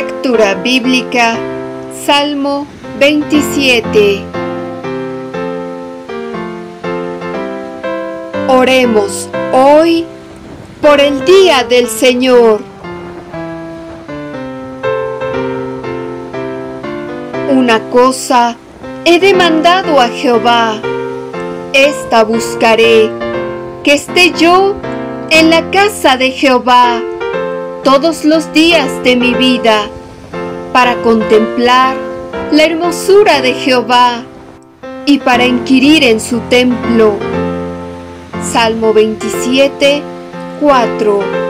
Lectura bíblica, Salmo 27. Oremos hoy por el día del Señor. Una cosa he demandado a Jehová, esta buscaré, que esté yo en la casa de Jehová todos los días de mi vida, para contemplar la hermosura de Jehová y para inquirir en su templo. Salmo 27:4.